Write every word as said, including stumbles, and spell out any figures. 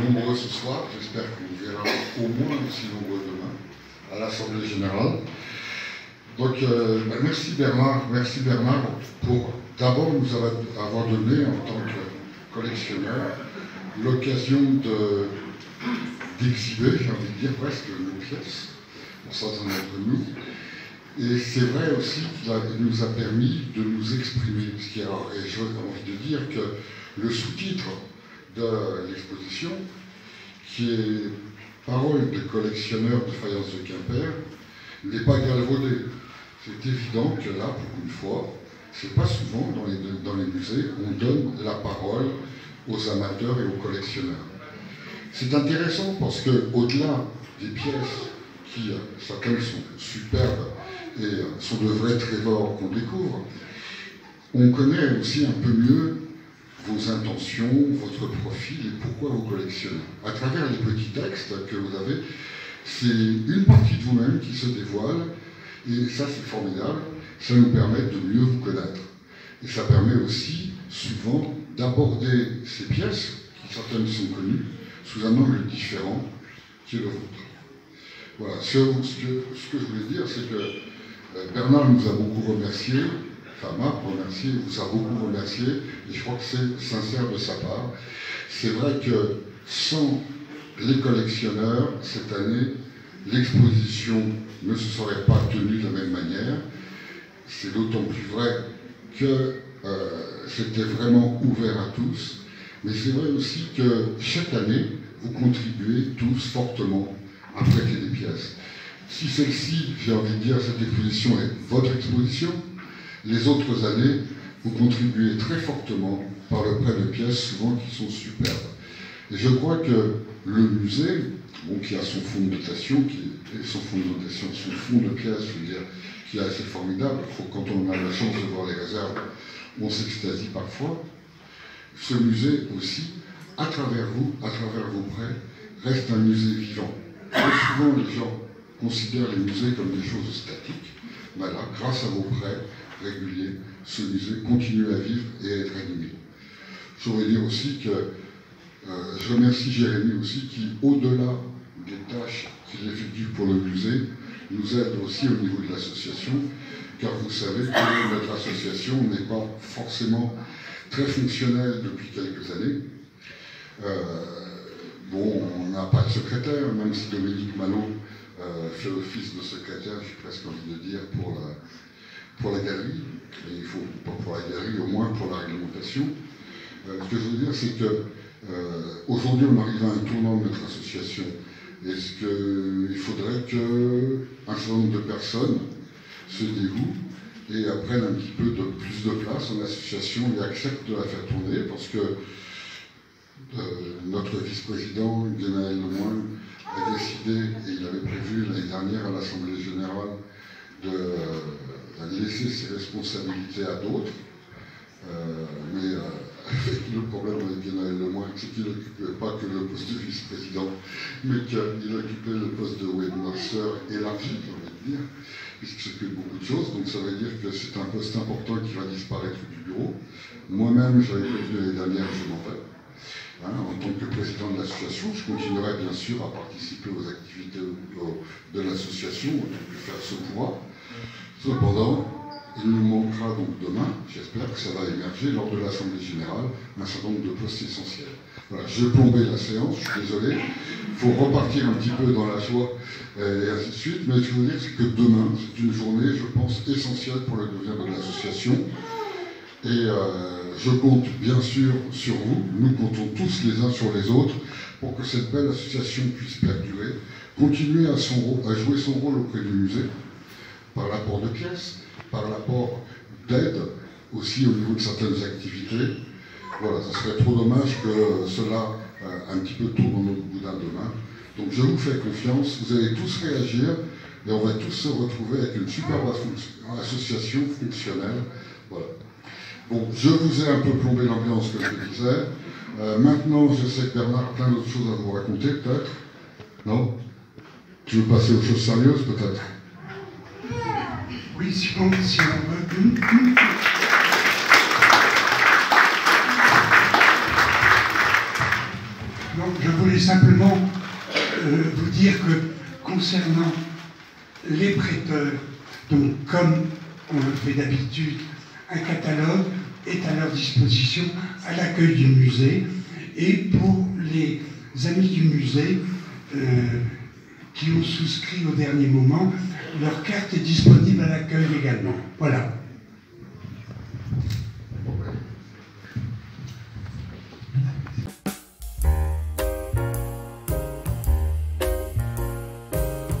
nombreux ce soir, j'espère que nous verrons au moins aussi nombreux demain à l'Assemblée Générale. Donc, euh, bah, merci Bernard, merci Bernard pour d'abord nous avoir donné en tant que collectionneur l'occasion d'exhiber, j'ai envie de dire presque, nos pièces, pour certains d'entre nous. Et c'est vrai aussi qu'il nous a permis de nous exprimer. Parce qu'il y a, et j'ai envie de dire que le sous-titre de l'exposition, qui est « Paroles de collectionneurs de faïence de Quimper », n'est pas galvaudé. C'est évident que là, pour une fois, c'est pas souvent dans les, dans les musées, on donne la parole aux amateurs et aux collectionneurs. C'est intéressant parce qu'au-delà des pièces qui, chacun sont superbes et sont de vrais trésors qu'on découvre, on connaît aussi un peu mieux vos intentions, votre profil et pourquoi vous collectionnez. À travers les petits textes que vous avez, c'est une partie de vous-même qui se dévoile, et ça c'est formidable, ça nous permet de mieux vous connaître. Et ça permet aussi, souvent, d'aborder ces pièces, qui certaines sont connues, sous un angle différent qui est le vôtre. Voilà, ce, ce, ce que je voulais dire, c'est que Bernard nous a beaucoup remercié, enfin Marc remercié, vous a beaucoup remercié, et je crois que c'est sincère de sa part. C'est vrai que sans les collectionneurs, cette année, l'exposition ne se serait pas tenue de la même manière. C'est d'autant plus vrai que euh, c'était vraiment ouvert à tous. Mais c'est vrai aussi que chaque année, vous contribuez tous fortement à prêter des pièces. Si celle-ci, j'ai envie de dire, cette exposition est votre exposition, les autres années, vous contribuez très fortement par le prêt de pièces, souvent qui sont superbes. Et je crois que le musée, bon, qui a son fonds de dotation, qui est son fonds de dotation, son fonds de pièces, je veux dire, qui est assez formidable, faut, quand on a la chance de voir les réserves, on s'extasie parfois. Ce musée aussi, à travers vous, à travers vos prêts, reste un musée vivant. Très souvent, les gens considèrent les musées comme des choses statiques, mais là, grâce à vos prêts réguliers, ce musée continue à vivre et à être animé. Je voudrais dire aussi que Euh, je remercie Jérémy aussi qui, au-delà des tâches qu'il effectue pour le musée, nous aide aussi au niveau de l'association, car vous savez que notre association n'est pas forcément très fonctionnelle depuis quelques années. Euh, bon, on n'a pas de secrétaire, même si Dominique Malot euh, fait office de secrétaire, j'ai presque envie de dire, pour la, pour la galerie, et il faut, pas pour la galerie, au moins pour la réglementation. Euh, ce que je veux dire, c'est que Euh, aujourd'hui, on arrive à un tournant de notre association. Est-ce qu'il faudrait qu'un certain nombre de personnes se dévouent et prennent un petit peu de, plus de place en association et acceptent de la faire tourner? Parce que euh, notre vice-président, Guénaël Le Moin, a décidé, et il avait prévu l'année dernière à l'Assemblée Générale, de euh, laisser ses responsabilités à d'autres. Euh, mais... Euh, Le problème avec Guénaël Le Moin, c'est qu'il n'occupait pas que le poste de vice-président, mais qu'il occupait le poste de webmaster élargi, j'ai envie de dire, puisqu'il s'occupe beaucoup de choses, donc ça veut dire que c'est un poste important qui va disparaître du bureau. Moi-même, j'avais prévu l'année dernière, je m'en vais. Hein, en tant que président de l'association, je continuerai bien sûr à participer aux activités de l'association, on ne peut faire ce pouvoir. Cependant, il nous manquera donc demain, j'espère que ça va émerger lors de l'Assemblée Générale, un certain nombre de postes essentiels. Voilà, je plombais la séance, je suis désolé, il faut repartir un petit peu dans la joie et ainsi de suite, mais je veux dire que demain, c'est une journée, je pense, essentielle pour le devenir de l'association. Et euh, je compte bien sûr sur vous, nous comptons tous les uns sur les autres, pour que cette belle association puisse perdurer, continuer à, son, à jouer son rôle auprès du musée, par l'apport de pièces, par l'apport d'aide, aussi au niveau de certaines activités. Voilà, ça serait trop dommage que cela euh, un petit peu tourne dans notre boudin demain. Donc je vous fais confiance, vous allez tous réagir, et on va tous se retrouver avec une superbe association fonctionnelle. Voilà. Bon, je vous ai un peu plombé l'ambiance, comme je disais. Euh, maintenant, je sais que Bernard a plein d'autres choses à vous raconter, peut-être. Non? Tu veux passer aux choses sérieuses, peut-être? Oui, si on, si on veut. Donc je voulais simplement euh, vous dire que concernant les prêteurs, donc comme on le fait d'habitude, un catalogue est à leur disposition à l'accueil du musée, et pour les amis du musée euh, qui ont souscrit au dernier moment, leur carte est disponible à l'accueil également. Voilà.